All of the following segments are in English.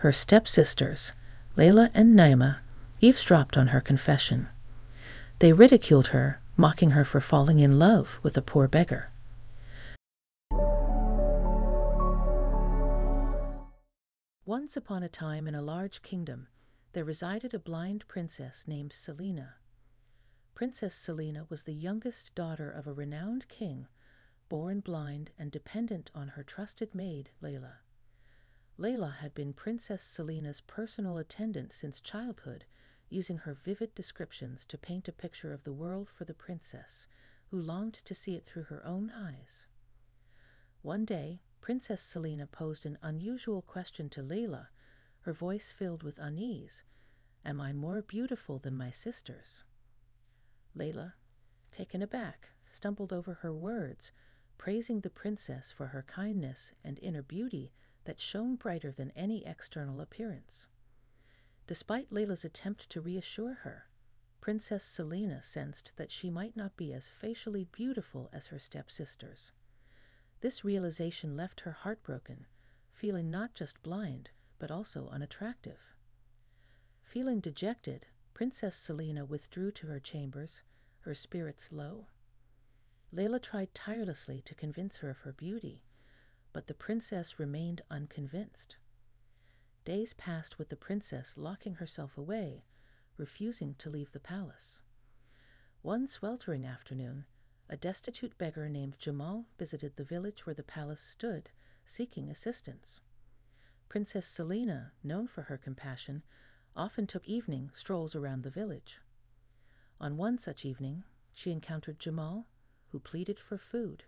her stepsisters, Layla and Naima, eavesdropped on her confession. They ridiculed her, mocking her for falling in love with a poor beggar. Once upon a time in a large kingdom, there resided a blind princess named Selina. Princess Selina was the youngest daughter of a renowned king, born blind and dependent on her trusted maid, Layla. Layla had been Princess Selina's personal attendant since childhood, using her vivid descriptions to paint a picture of the world for the princess, who longed to see it through her own eyes. One day, Princess Selina posed an unusual question to Layla, her voice filled with unease. "Am I more beautiful than my sisters?" Layla, taken aback, stumbled over her words, praising the princess for her kindness and inner beauty that shone brighter than any external appearance. Despite Layla's attempt to reassure her, Princess Selina sensed that she might not be as facially beautiful as her stepsisters. This realization left her heartbroken, feeling not just blind, but also unattractive. Feeling dejected, Princess Selina withdrew to her chambers, her spirits low. Layla tried tirelessly to convince her of her beauty, but the princess remained unconvinced. Days passed with the princess locking herself away, refusing to leave the palace. One sweltering afternoon, a destitute beggar named Jamal visited the village where the palace stood, seeking assistance. Princess Selina, known for her compassion, often took evening strolls around the village. On one such evening, she encountered Jamal, who pleaded for food.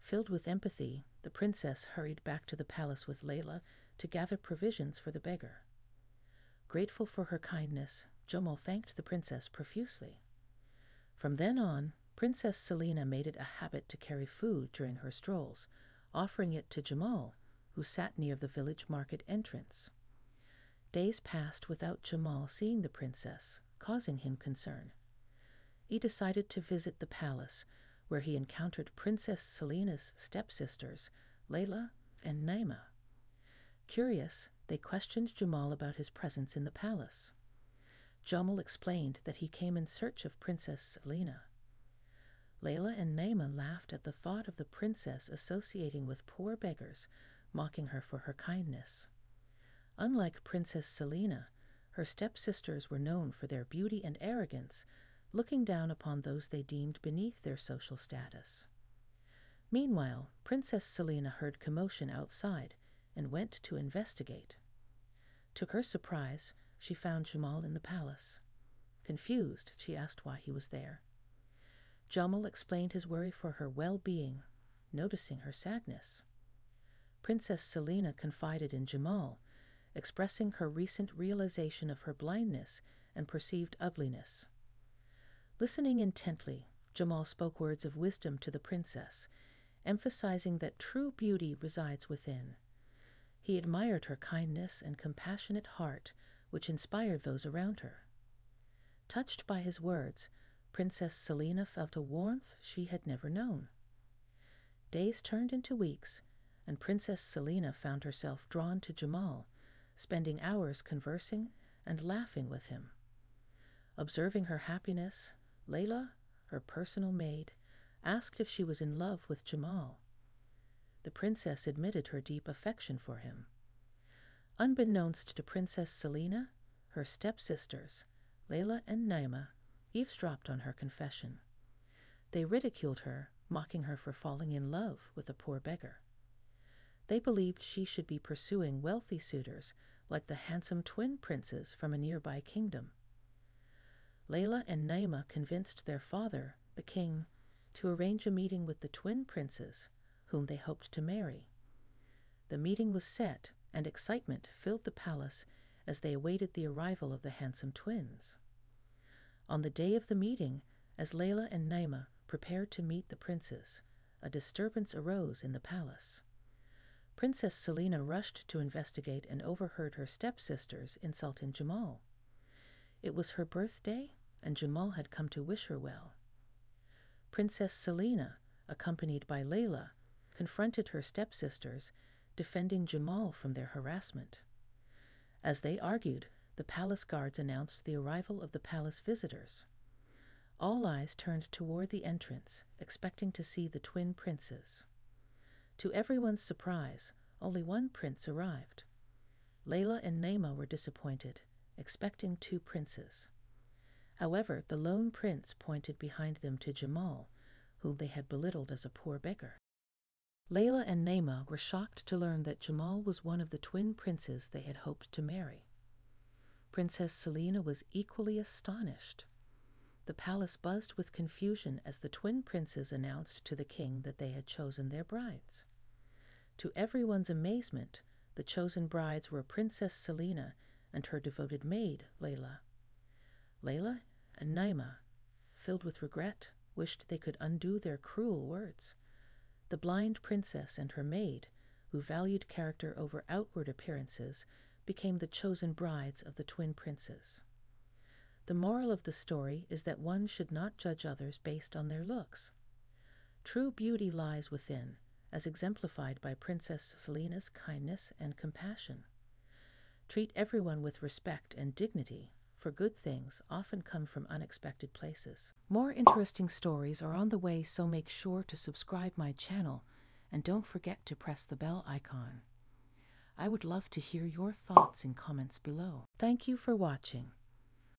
Filled with empathy, the princess hurried back to the palace with Layla to gather provisions for the beggar. Grateful for her kindness, Jamal thanked the princess profusely. From then on, Princess Selina made it a habit to carry food during her strolls, offering it to Jamal, who sat near the village market entrance. Days passed without Jamal seeing the princess, causing him concern. He decided to visit the palace, where he encountered Princess Selina's stepsisters, Layla and Naima. Curious, they questioned Jamal about his presence in the palace. Jamal explained that he came in search of Princess Selina. Layla and Naima laughed at the thought of the princess associating with poor beggars, mocking her for her kindness. Unlike Princess Selina, her stepsisters were known for their beauty and arrogance, looking down upon those they deemed beneath their social status. Meanwhile, Princess Selina heard commotion outside and went to investigate. To her surprise, she found Jamal in the palace. Confused, she asked why he was there. Jamal explained his worry for her well-being, noticing her sadness. Princess Selina confided in Jamal, expressing her recent realization of her blindness and perceived ugliness. Listening intently, Jamal spoke words of wisdom to the princess, emphasizing that true beauty resides within. He admired her kindness and compassionate heart, which inspired those around her. Touched by his words, Princess Selina felt a warmth she had never known. Days turned into weeks, and Princess Selina found herself drawn to Jamal, spending hours conversing and laughing with him. Observing her happiness, Layla, her personal maid, asked if she was in love with Jamal. The princess admitted her deep affection for him. Unbeknownst to Princess Selina, her stepsisters, Layla and Naima, eavesdropped on her confession. They ridiculed her, mocking her for falling in love with a poor beggar. They believed she should be pursuing wealthy suitors like the handsome twin princes from a nearby kingdom. Layla and Naima convinced their father, the king, to arrange a meeting with the twin princes, whom they hoped to marry. The meeting was set, and excitement filled the palace as they awaited the arrival of the handsome twins. On the day of the meeting, as Layla and Naima prepared to meet the princes, a disturbance arose in the palace. Princess Selina rushed to investigate and overheard her stepsisters insulting Jamal. It was her birthday, and Jamal had come to wish her well. Princess Selina, accompanied by Layla, confronted her stepsisters, defending Jamal from their harassment. As they argued, the palace guards announced the arrival of the palace visitors. All eyes turned toward the entrance, expecting to see the twin princes. To everyone's surprise, only one prince arrived. Layla and Naima were disappointed, expecting two princes. However, the lone prince pointed behind them to Jamal, whom they had belittled as a poor beggar. Layla and Naima were shocked to learn that Jamal was one of the twin princes they had hoped to marry. Princess Selina was equally astonished. The palace buzzed with confusion as the twin princes announced to the king that they had chosen their brides. To everyone's amazement, the chosen brides were Princess Selina and her devoted maid, Layla. Layla and Naima, filled with regret, wished they could undo their cruel words. The blind princess and her maid, who valued character over outward appearances, became the chosen brides of the twin princes. The moral of the story is that one should not judge others based on their looks. True beauty lies within, as exemplified by Princess Selina's kindness and compassion. Treat everyone with respect and dignity, for good things often come from unexpected places. More interesting stories are on the way, so make sure to subscribe my channel and don't forget to press the bell icon. I would love to hear your thoughts in comments below. Thank you for watching.